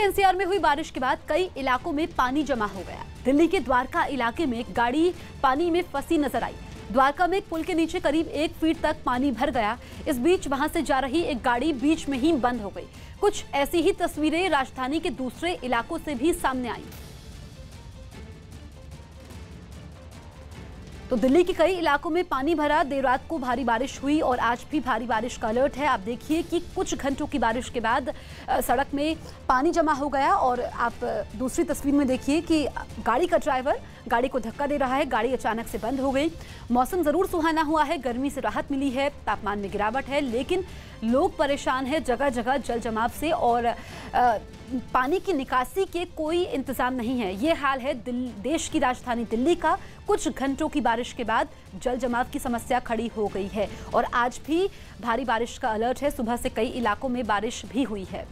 NCR में हुई बारिश के बाद कई इलाकों में पानी जमा हो गया। दिल्ली के द्वारका इलाके में एक गाड़ी पानी में फंसी नजर आई। द्वारका में एक पुल के नीचे करीब 1 फीट तक पानी भर गया। इस बीच वहां से जा रही एक गाड़ी बीच में ही बंद हो गई। कुछ ऐसी ही तस्वीरें राजधानी के दूसरे इलाकों से भी सामने आई। तो दिल्ली के कई इलाकों में पानी भरा। देर रात को भारी बारिश हुई और आज भी भारी बारिश का अलर्ट है। आप देखिए कि कुछ घंटों की बारिश के बाद सड़क में पानी जमा हो गया और आप दूसरी तस्वीर में देखिए कि गाड़ी का ड्राइवर गाड़ी को धक्का दे रहा है। गाड़ी अचानक से बंद हो गई। मौसम ज़रूर सुहाना हुआ है, गर्मी से राहत मिली है, तापमान में गिरावट है, लेकिन लोग परेशान हैं जगह जगह जल जमाव से और पानी की निकासी के कोई इंतज़ाम नहीं है। ये हाल है देश की राजधानी दिल्ली का। कुछ घंटों की बारिश के बाद जल जमाव की समस्या खड़ी हो गई है और आज भी भारी बारिश का अलर्ट है। सुबह से कई इलाकों में बारिश भी हुई है।